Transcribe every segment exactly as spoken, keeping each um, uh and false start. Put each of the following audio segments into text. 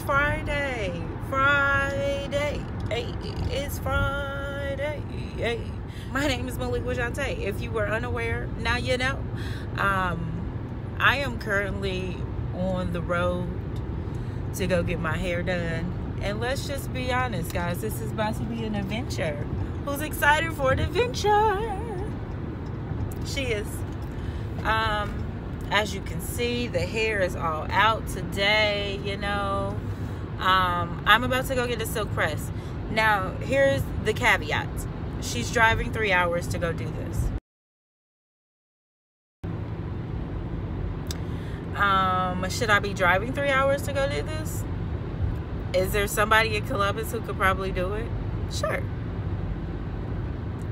It's Friday, Friday, hey, it's Friday, hey. My name is Molique Juante. If you were unaware, now you know. Um, I am currently on the road to go get my hair done. And let's just be honest, guys, this is about to be an adventure. Who's excited for an adventure? She is. Um, as you can see, the hair is all out today, you know. Um, I'm about to go get a silk press. Now, here's the caveat. She's driving three hours to go do this. Um, should I be driving three hours to go do this? Is there somebody in Columbus who could probably do it? Sure.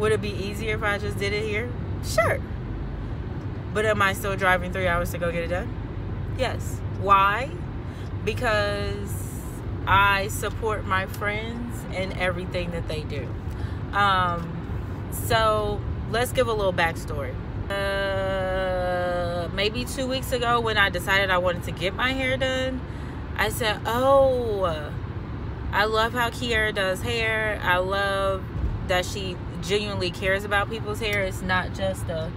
Would it be easier if I just did it here? Sure. But am I still driving three hours to go get it done? Yes. Why? Because I support my friends in everything that they do. Um, so let's give a little backstory. Uh, maybe two weeks ago when I decided I wanted to get my hair done, I said, oh, I love how Kiara does hair. I love that she genuinely cares about people's hair. It's not just a,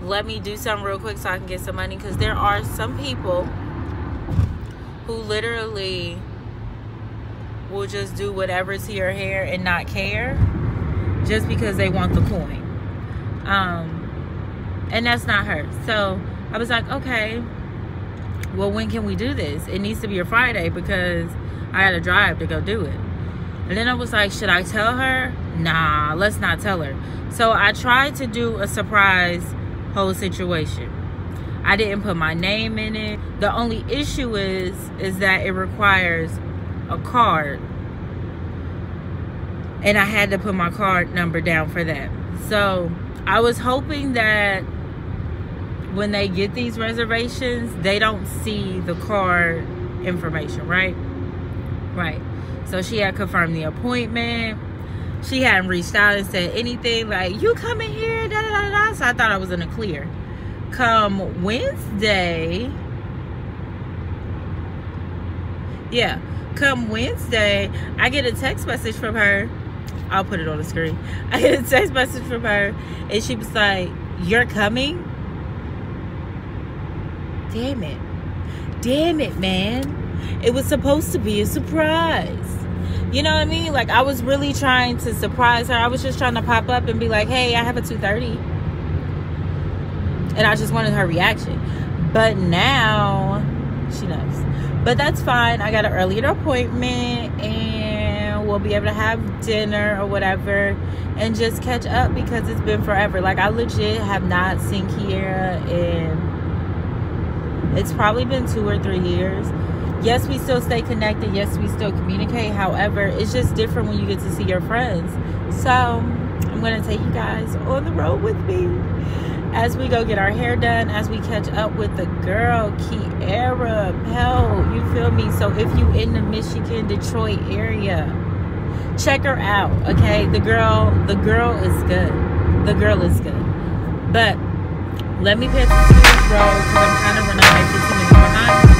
let me do something real quick so I can get some money. Because there are some people who literally will just do whatever's to your hair and not care just because they want the coin. Um, and that's not her. So I was like, okay, well, when can we do this? It needs to be a Friday because I had a drive to go do it. And then I was like, should I tell her? Nah, let's not tell her. So I tried to do a surprise whole situation. I didn't put my name in it. The only issue is, is that it requires a card, and I had to put my card number down for that. So I was hoping that when they get these reservations, they don't see the card information, right? Right. So she had confirmed the appointment. She hadn't reached out and said anything like, you coming here, da, da, da, da. So I thought I was in the clear. Come Wednesday, yeah, come Wednesday, I get a text message from her. I'll put it on the screen. I get a text message from her, and she was like, you're coming? Damn it. Damn it, man. It was supposed to be a surprise. You know what I mean? Like, I was really trying to surprise her. I was just trying to pop up and be like, hey, I have a two thirty. And I just wanted her reaction. But now, she knows. But that's fine. I got an earlier appointment, and we'll be able to have dinner or whatever and just catch up because it's been forever. Like, I legit have not seen Kiara in, it's probably been two or three years. Yes, we still stay connected. Yes, we still communicate. However, it's just different when you get to see your friends. So I'm going to take you guys on the road with me as we go get our hair done, as we catch up with the girl, Kiara Pelt. You feel me? So if you in the Michigan, Detroit area, check her out, okay? The girl, the girl is good. The girl is good. But let me pay attention to this road because I'm kind of running like fifteen minutes behind.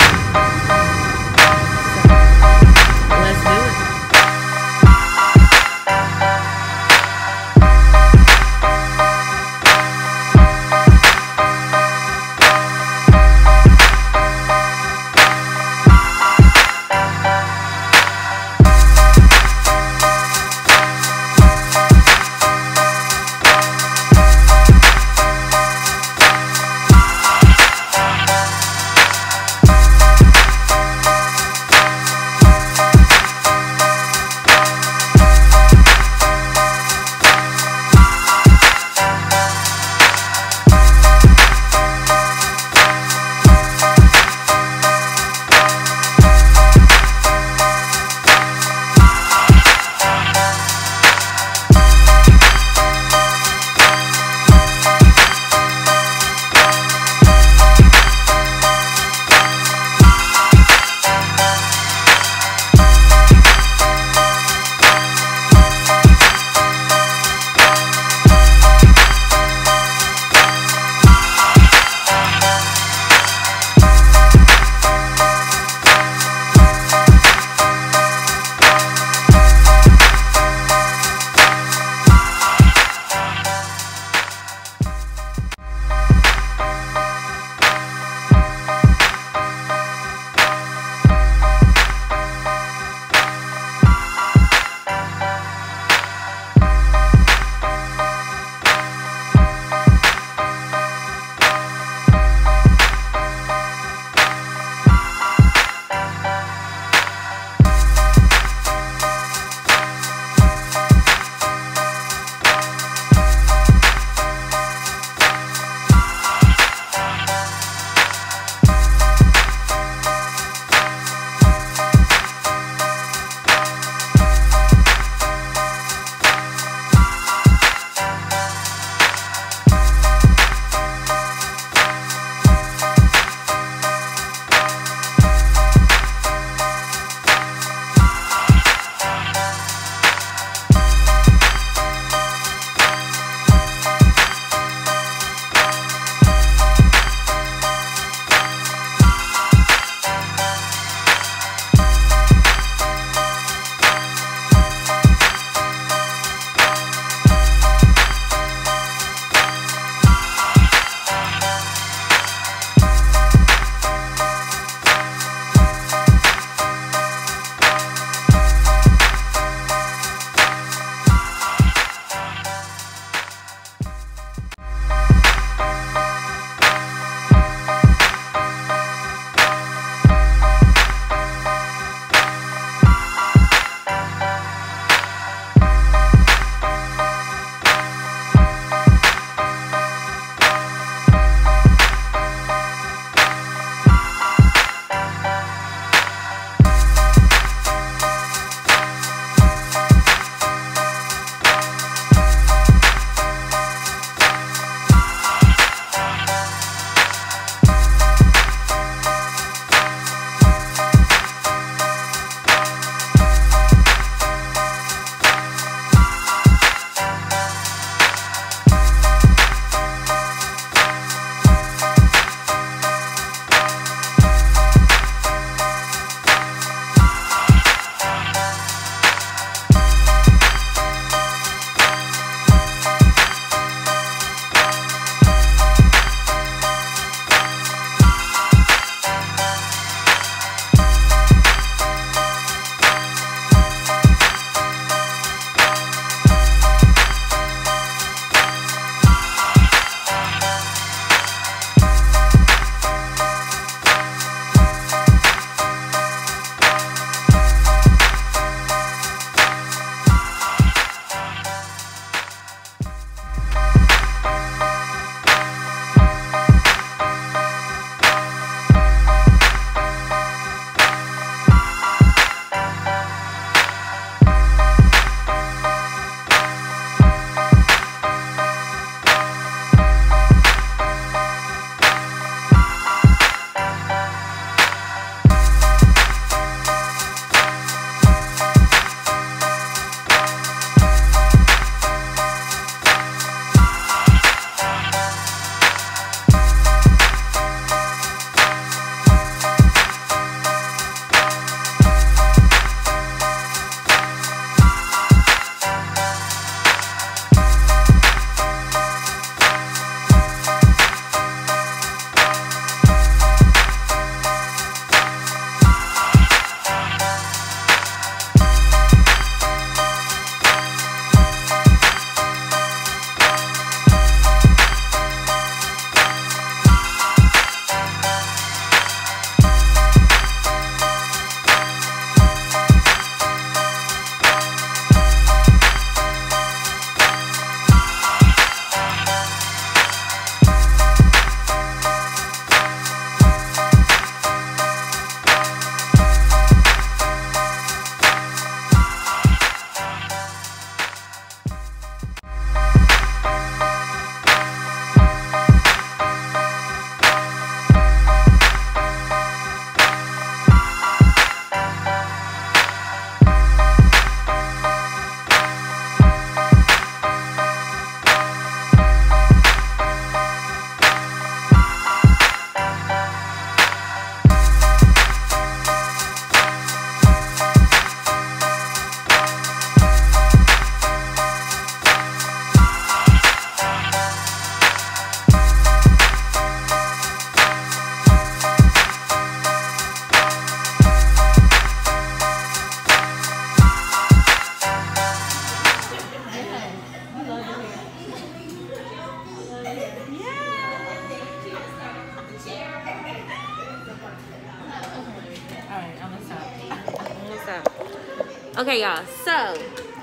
Okay, y'all. So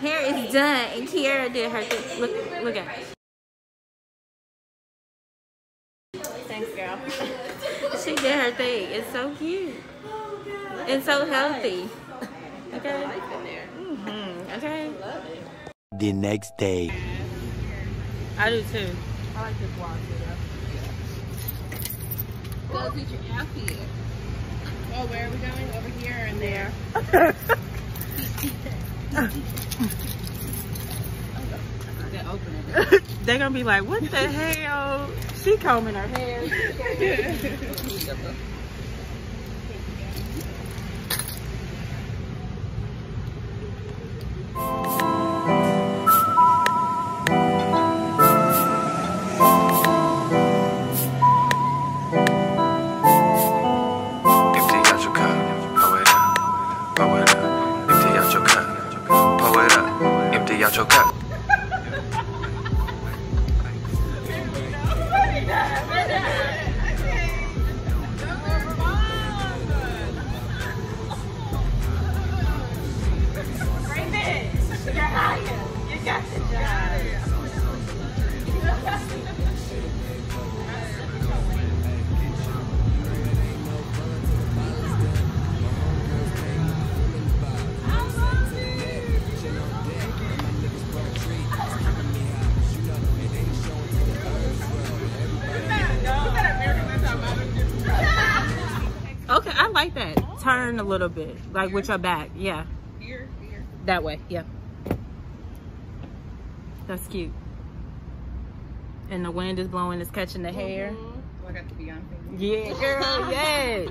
hair is done, and Kiara did her thing. Look, look at her. Thanks, girl. She did her thing. It's so cute. It's so healthy. Okay. Mm-hmm. Okay. The next day. I do too. I like this water. Go get your outfit. Oh, where are we going? Over here and there. They're gonna be like, what the hell? She combing her hair. Like that. Oh. Turn a little bit, like here. With your back, yeah. Here, here. That way, yeah. That's cute. And the wind is blowing, it's catching the mm-hmm. hair. Oh, I got the Beyonce. Yeah, girl, yes.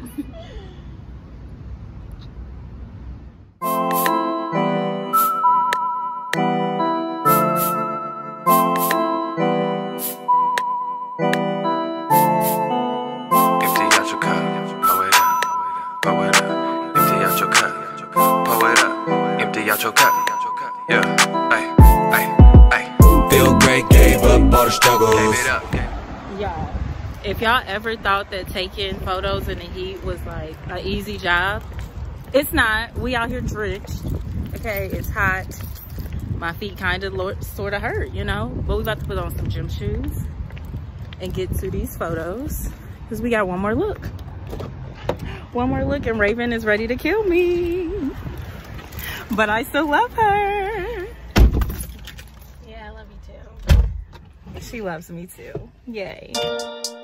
If y'all ever thought that taking photos in the heat was like an easy job, it's not. We out here drenched. Okay, it's hot. My feet kind of sort of hurt, you know? But we about to put on some gym shoes and get to these photos because we got one more look. One more look and Raven is ready to kill me. But I still love her. Yeah, I love you too. She loves me too. Yay.